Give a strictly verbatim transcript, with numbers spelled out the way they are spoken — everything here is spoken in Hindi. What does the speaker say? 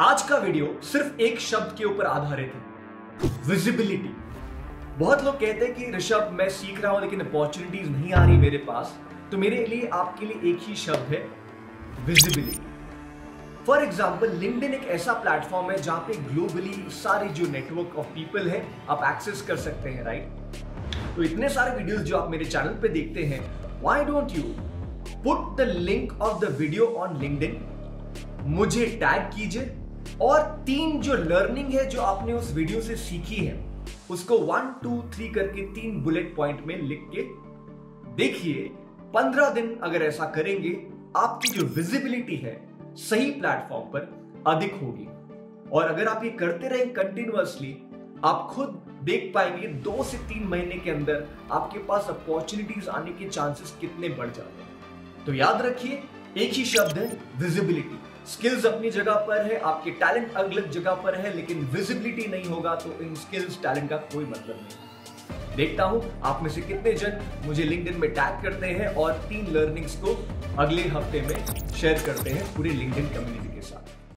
आज का वीडियो सिर्फ एक शब्द के ऊपर आधारित है, विजिबिलिटी। बहुत लोग कहते हैं कि ऋषभ मैं सीख रहा हूं लेकिन अपॉर्चुनिटीज नहीं आ रही मेरे पास, तो मेरे लिए आपके लिए एक ही शब्द है, विजिबिलिटी। फॉर एग्जाम्पल लिंक्डइन एक ऐसा प्लेटफॉर्म है जहां पे ग्लोबली सारे जो नेटवर्क ऑफ पीपल है आप एक्सेस कर सकते हैं, राइट। तो इतने सारे वीडियोस जो आप मेरे चैनल पे देखते हैं, why don't you put the link of the video on LinkedIn, मुझे टैग कीजिए और तीन जो लर्निंग है जो आपने उस वीडियो से सीखी है उसको वन टू थ्री करके तीन बुलेट पॉइंट में लिख के देखिए। पंद्रह दिन अगर ऐसा करेंगे आपकी जो विजिबिलिटी है सही प्लेटफॉर्म पर अधिक होगी, और अगर आप ये करते रहें कंटिन्यूअसली आप खुद देख पाएंगे दो से तीन महीने के अंदर आपके पास अपॉर्चुनिटीज आने के चांसेस कितने बढ़ जाते हैं। तो याद रखिए एक ही शब्द है, विजिबिलिटी। स्किल्स अपनी जगह पर है, आपके टैलेंट अलग जगह पर है, लेकिन विजिबिलिटी नहीं होगा तो इन स्किल्स टैलेंट का कोई मतलब नहीं। देखता हूं आप में से कितने जन मुझे लिंक्डइन में टैग करते हैं और तीन लर्निंग्स को अगले हफ्ते में शेयर करते हैं पूरी लिंक्डइन कम्युनिटी के साथ।